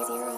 0.